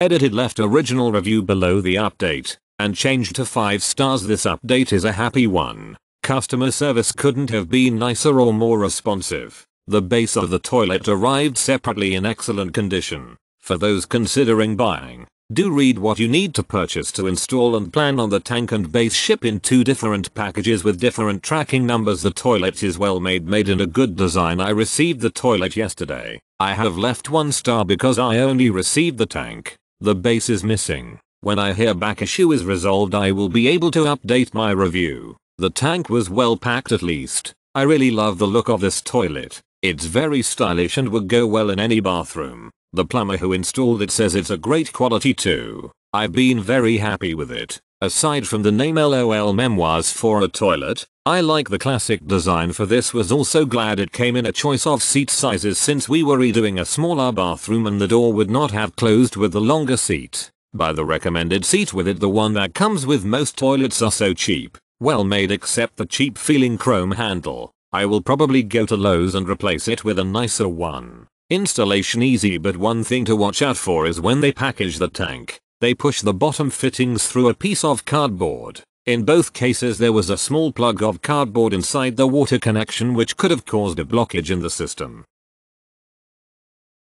Edited left original review below the update, and changed to 5 stars. This update is a happy one. Customer service couldn't have been nicer or more responsive. The base of the toilet arrived separately in excellent condition. For those considering buying, do read what you need to purchase to install and plan on the tank and base ship in 2 different packages with different tracking numbers. The toilet is well made in a good design. I received the toilet yesterday. I have left 1 star because I only received the tank. The base is missing. When I hear back issue is resolved, I will be able to update my review. The tank was well packed at least. I really love the look of this toilet. It's very stylish and would go well in any bathroom. The plumber who installed it says it's a great quality too. I've been very happy with it. Aside from the name LOL Memoirs for a toilet, I like the classic design for this. Was also glad it came in a choice of seat sizes since we were redoing a smaller bathroom and the door would not have closed with the longer seat. Buy the recommended seat with it. The one that comes with most toilets are so cheap. Well made except the cheap feeling chrome handle. I will probably go to Lowe's and replace it with a nicer one. Installation easy, but one thing to watch out for is when they package the tank, they push the bottom fittings through a piece of cardboard. In both cases there was a small plug of cardboard inside the water connection which could have caused a blockage in the system.